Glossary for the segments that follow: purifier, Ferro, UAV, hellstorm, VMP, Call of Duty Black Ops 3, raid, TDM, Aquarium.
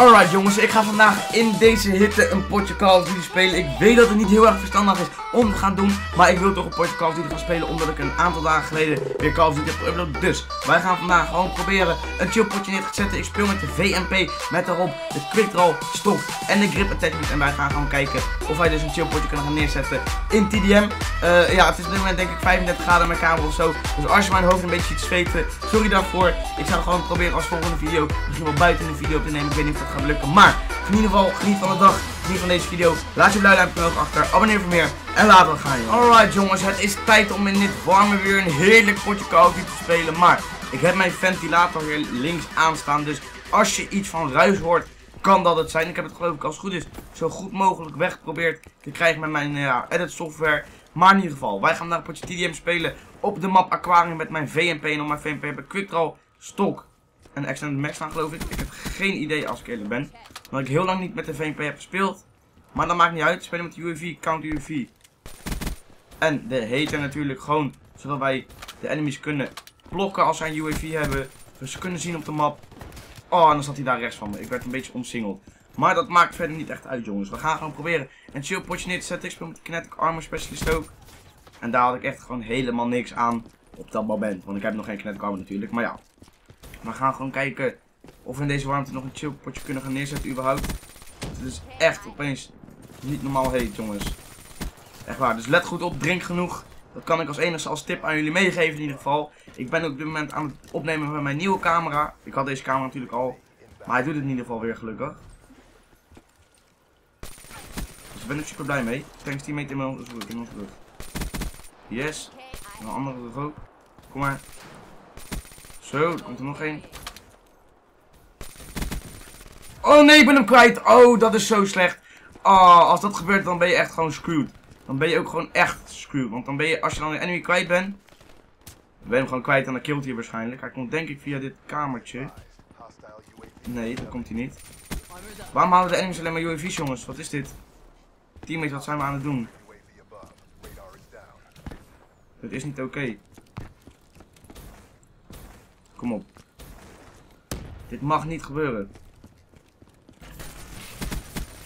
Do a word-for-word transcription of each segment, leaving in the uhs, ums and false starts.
Alright jongens, ik ga vandaag in deze hitte een potje Call of Duty spelen. Ik weet dat het niet heel erg verstandig is om te gaan doen, maar ik wil toch een potje Call of Duty gaan spelen, omdat ik een aantal dagen geleden weer Call of Duty heb geüpload. Dus wij gaan vandaag gewoon proberen een chill potje neer te zetten. Ik speel met de V M P, met daarop de quick draw, stok en de grip attachment. En wij gaan gewoon kijken of wij dus een chill potje kunnen gaan neerzetten in T D M. Uh, ja, het is op dit moment denk ik vijfendertig graden in mijn kamer of zo. Dus als je mijn hoofd een beetje ziet zweten, sorry daarvoor. Ik zou gewoon proberen als volgende video, misschien wel buiten de video op te nemen. Ik weet niet of dat gaat lukken, maar in ieder geval geniet van de dag, geniet van deze video. Laat je blauw duimpje omhoog achter, abonneer voor meer en laten we gaan. Alright jongens, het is tijd om in dit warme weer een heerlijk potje Call of Duty te spelen. Maar ik heb mijn ventilator weer links aanstaan, dus als je iets van ruis hoort, kan dat het zijn. Ik heb het geloof ik als het goed is zo goed mogelijk weggeprobeerd te krijgen met mijn uh, edit software. Maar in ieder geval, wij gaan naar een potje T D M spelen op de map Aquarium met mijn V M P. En op mijn V M P heb ik quickdraw, stok en extended max staan geloof ik. Ik heb geen idee als ik eerlijk ben, omdat ik heel lang niet met de V M P heb gespeeld. Maar dat maakt niet uit, spelen met de U A V, counter U A V. En de hater natuurlijk gewoon, zodat wij de enemies kunnen blokken als zij een U A V hebben. Dus ze kunnen zien op de map. Oh, en dan zat hij daar rechts van me. Ik werd een beetje omsingeld. Maar dat maakt verder niet echt uit jongens. We gaan gewoon proberen een chill potje neer te zetten. Ik speel met de kinetic armor specialist ook. En daar had ik echt gewoon helemaal niks aan op dat moment. Want ik heb nog geen kinetic armor natuurlijk. Maar ja, we gaan gewoon kijken of we in deze warmte nog een chill potje kunnen gaan neerzetten überhaupt. Het is echt opeens niet normaal heet jongens. Echt waar. Dus let goed op. Drink genoeg. Dat kan ik als enige als tip aan jullie meegeven in ieder geval. Ik ben op dit moment aan het opnemen met mijn nieuwe camera. Ik had deze camera natuurlijk al. Maar hij doet het in ieder geval weer gelukkig. Dus ik ben er super blij mee. Thanks teammate in mijn rug. Yes. En een andere rug ook. Kom maar. Zo, er komt er nog één. Oh nee, ik ben hem kwijt. Oh, dat is zo slecht. Oh, als dat gebeurt dan ben je echt gewoon screwed. Dan ben je ook gewoon echt screwed. Want dan ben je, als je dan een enemy kwijt bent, dan ben je hem gewoon kwijt en dan killt hij waarschijnlijk. Hij komt denk ik via dit kamertje. Nee, dat komt hij niet. Waarom halen de enemies alleen maar U A V's jongens? Wat is dit? Teammates, wat zijn we aan het doen? Dat is niet oké. Okay. Kom op. Dit mag niet gebeuren.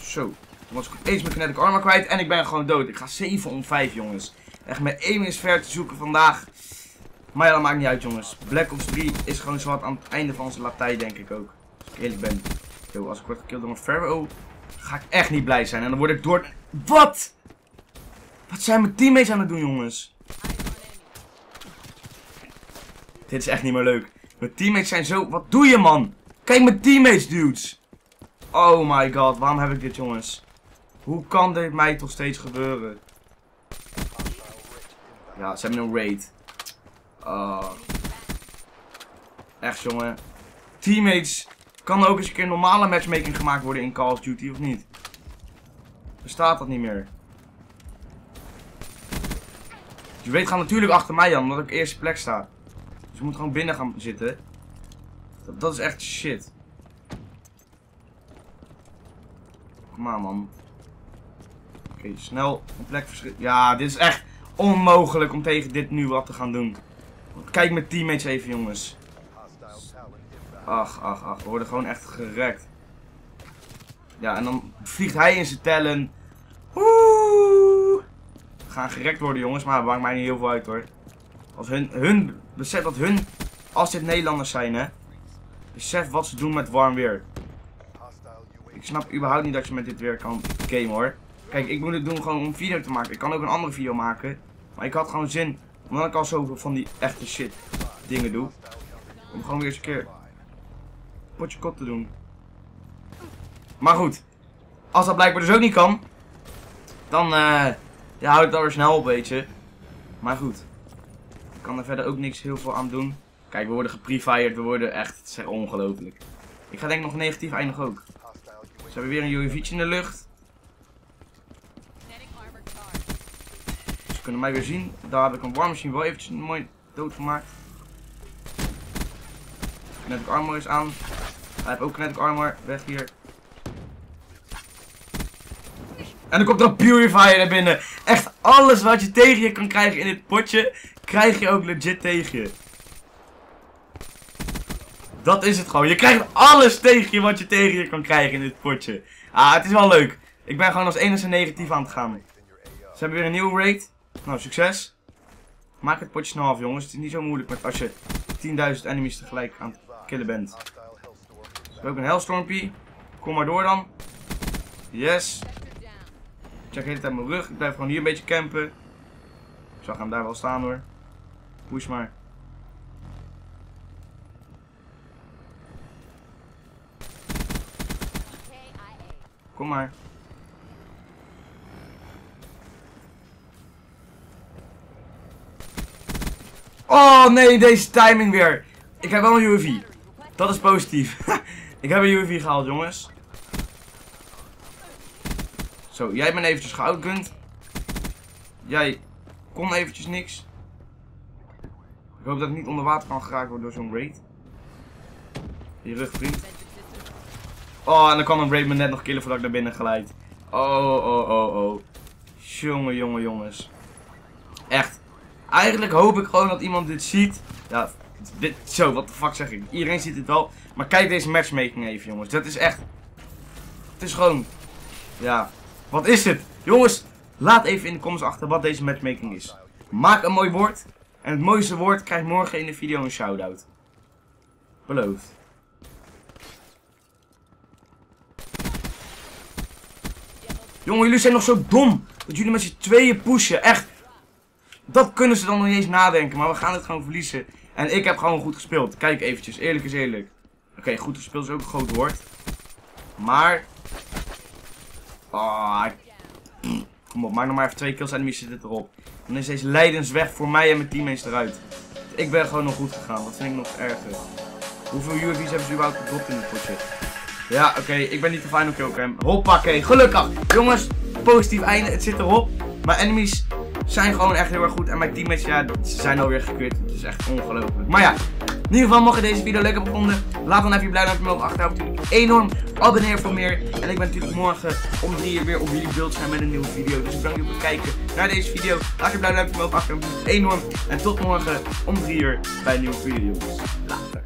Zo. Dan was ik eens mijn kinetic armor kwijt en ik ben gewoon dood. Ik ga zeven om vijf jongens. Echt mijn aim is ver te zoeken vandaag. Maar ja, dat maakt niet uit jongens. Black Ops drie is gewoon zo wat aan het einde van zijn latij denk ik ook. Als ik eerlijk ben. Yo, als ik word gekild door een Ferro, ga ik echt niet blij zijn. En dan word ik door... Wat? Wat zijn mijn teammates aan het doen jongens? Dit is echt niet meer leuk. Mijn teammates zijn zo... Wat doe je man? Kijk mijn teammates dudes. Oh my god, waarom heb ik dit jongens? Hoe kan dit mij toch steeds gebeuren? Ja, ze hebben een raid. Uh, echt jongen. Teammates, kan ook eens een keer normale matchmaking gemaakt worden in Call of Duty of niet? Bestaat dat niet meer? Je weet gaan natuurlijk achter mij dan, omdat ik op eerste plek sta. Dus ik moet gewoon binnen gaan zitten. Dat, dat is echt shit. Kom aan man. Oké, okay, snel een plek verschillen. Ja, dit is echt onmogelijk om tegen dit nu wat te gaan doen. Kijk mijn teammates even jongens. Ach, ach, ach. We worden gewoon echt gerekt. Ja, en dan vliegt hij in zijn tellen. Oeh. We gaan gerekt worden jongens, maar dat maakt mij niet heel veel uit hoor. Als hun, hun, besef dat hun, als dit Nederlanders zijn hè. Besef wat ze doen met warm weer. Ik snap überhaupt niet dat je met dit weer kan gamen hoor. Kijk, ik moet het doen gewoon om een video te maken. Ik kan ook een andere video maken. Maar ik had gewoon zin, omdat ik al zoveel van die echte shit dingen doe. Om gewoon weer eens een keer potje kop te doen. Maar goed, als dat blijkbaar dus ook niet kan, dan uh, ja, hou ik daar weer snel op, weet je. Maar goed, ik kan er verder ook niks heel veel aan doen. Kijk, we worden gepurifierd, we worden echt, het is echt ongelooflijk. Ik ga denk ik nog negatief eindigen ook. Ze hebben weer een U A V'tje in de lucht. Ze kunnen mij weer zien. Daar heb ik een war machine wel eventjes mooi dood gemaakt. Kinetic armor is aan. Hij heeft ook kinetic armor. Weg hier. En dan komt er een purifier naar binnen. Echt alles wat je tegen je kan krijgen in dit potje, krijg je ook legit tegen je. Dat is het gewoon. Je krijgt alles tegen je wat je tegen je kan krijgen in dit potje. Ah, het is wel leuk. Ik ben gewoon als enige negatief aan het gaan. Ze hebben weer een nieuwe raid. Nou, succes. Maak het potje snel af, jongens. Het is niet zo moeilijk met als je tienduizend enemies tegelijk aan het killen bent. We hebben een hellstormpie. Kom maar door dan. Yes. Ik check de hele tijd mijn rug. Ik blijf gewoon hier een beetje campen. Ik zag hem daar wel staan hoor. Push maar. Kom maar. Oh nee, deze timing weer. Ik heb wel een U A V. Dat is positief. Ik heb een U A V gehaald, jongens. Zo, jij bent eventjes geoutgunt. Jij kon eventjes niks. Ik hoop dat ik niet onder water kan geraakt worden door zo'n raid. Je rug, vriend. Oh, en dan kan een raid me net nog killen voordat ik naar binnen geleid. Oh, oh, oh, oh. Jongen, jongen, jongens. Echt. Eigenlijk hoop ik gewoon dat iemand dit ziet. Ja, dit, zo, wat de fuck zeg ik. Iedereen ziet dit wel. Maar kijk deze matchmaking even, jongens. Dat is echt... Het is gewoon... Ja, wat is dit? Jongens, laat even in de comments achter wat deze matchmaking is. Maak een mooi woord. En het mooiste woord krijgt morgen in de video een shout-out. Beloofd. Jongen, jullie zijn nog zo dom. Dat jullie met z'n tweeën pushen. Echt. Dat kunnen ze dan nog niet eens nadenken. Maar we gaan het gewoon verliezen. En ik heb gewoon goed gespeeld. Kijk eventjes. Eerlijk is eerlijk. Oké, okay, goed gespeeld is ook een groot woord. Maar... Oh, ik... Kom op, maak nog maar even twee kills en enemies zitten erop. Dan is deze lijdensweg voor mij en mijn teammates eruit. Ik ben gewoon nog goed gegaan. Dat vind ik nog erger. Hoeveel U A V's hebben ze überhaupt gedropt in dit potje? Ja, oké. Okay, ik ben niet de final killcam. Hoppakee. Gelukkig. Jongens, positief einde. Het zit erop. Maar enemies zijn gewoon echt heel erg goed. En mijn teammates, ja, ze zijn alweer gekeurd. Het is echt ongelooflijk. Maar ja. In ieder geval, mocht je deze video leuk hebben gevonden, laat dan even je blij duimpje omhoog achter. Ik ben natuurlijk enorm abonneer voor meer. En ik ben natuurlijk morgen om drie uur weer op jullie beeld zijn met een nieuwe video. Dus bedankt voor het kijken naar deze video. Laat je blij duimpje omhoog achter. Ik ben natuurlijk enorm. En tot morgen om drie uur bij een nieuwe video. Later.